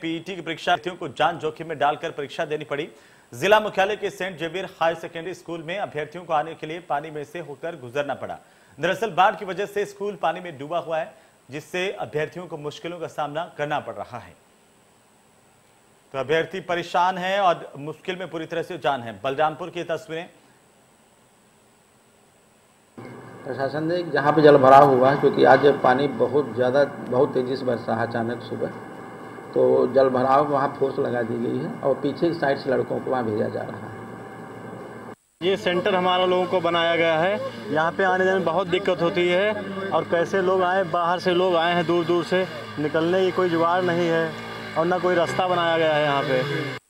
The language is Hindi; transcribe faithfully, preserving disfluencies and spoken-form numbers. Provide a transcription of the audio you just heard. पीईटी के परीक्षार्थियों को जान जोखिम में डालकर परीक्षा देनी पड़ी। जिला मुख्यालय के Saint Xavier higher secondary school में अभ्यर्थियों को आने के लिए पानी में से होकर गुजरना पड़ा। दरअसल बाढ़ की वजह से स्कूल पानी में डूबा हुआ है, जिससे अभ्यर्थियों को मुश्किलों का सामना करना पड़ रहा है। तो अभ्यर्थी परेशान है और मुश्किल में पूरी तरह से जान है। बलरामपुर की तस्वीरें। प्रशासन ने जहाँ पे जल भराव हुआ है, क्योंकि आज पानी बहुत ज़्यादा बहुत तेज़ी से बरसा है अचानक सुबह, तो जल भराव वहाँ फोर्स लगा दी गई है और पीछे की साइड से लड़कों को वहाँ भेजा जा रहा है। ये सेंटर हमारा लोगों को बनाया गया है, यहाँ पे आने जाने में बहुत दिक्कत होती है और कैसे लोग आए, बाहर से लोग आए हैं दूर दूर से, निकलने की कोई जुगाड़ नहीं है और ना कोई रास्ता बनाया गया है यहाँ पे।